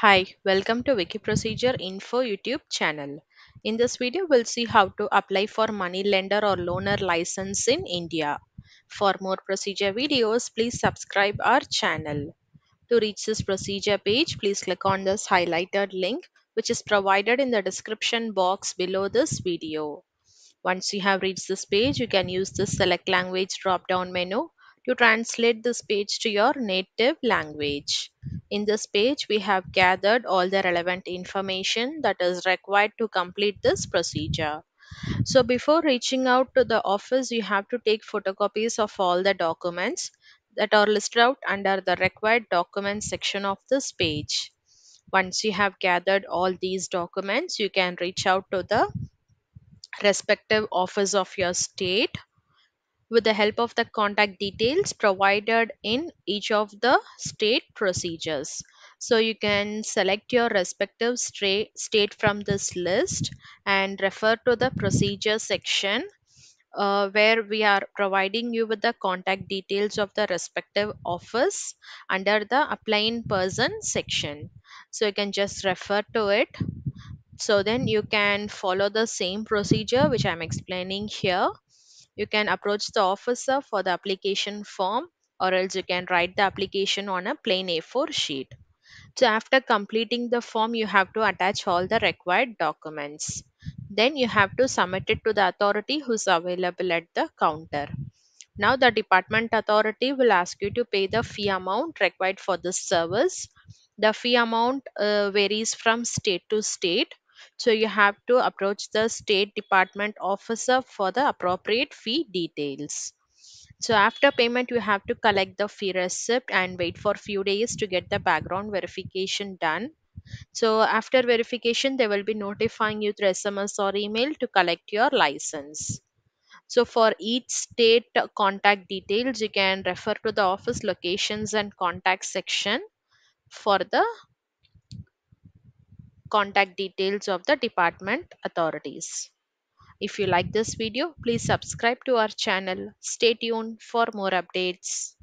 Hi, welcome to Wikiprocedure Info YouTube channel. In this video, we'll see how to apply for money lender or loaner license in India. For more procedure videos, please subscribe our channel. To reach this procedure page, please click on this highlighted link, which is provided in the description box below this video. Once you have reached this page, you can use the Select Language drop-down menu to translate this page to your native language. In this page, we have gathered all the relevant information that is required to complete this procedure. So before reaching out to the office, you have to take photocopies of all the documents that are listed out under the required documents section of this page. Once you have gathered all these documents, you can reach out to the respective office of your state with the help of the contact details provided in each of the state procedures. So you can select your respective state from this list and refer to the procedure section where we are providing you with the contact details of the respective office under the applying person section. So you can just refer to it. So then you can follow the same procedure which I'm explaining here. You can approach the officer for the application form, or else you can write the application on a plain A4 sheet. So after completing the form, you have to attach all the required documents. Then you have to submit it to the authority who is available at the counter. Now the department authority will ask you to pay the fee amount required for this service. The fee amount varies from state to state. So you have to approach the state department officer for the appropriate fee details. So after payment, you have to collect the fee receipt and wait for few days to get the background verification done. So after verification, they will be notifying you through SMS or email to collect your license. So for each state contact details, you can refer to the office locations and contact section for the contact details of the department authorities. If you like this video, please subscribe to our channel. Stay tuned for more updates.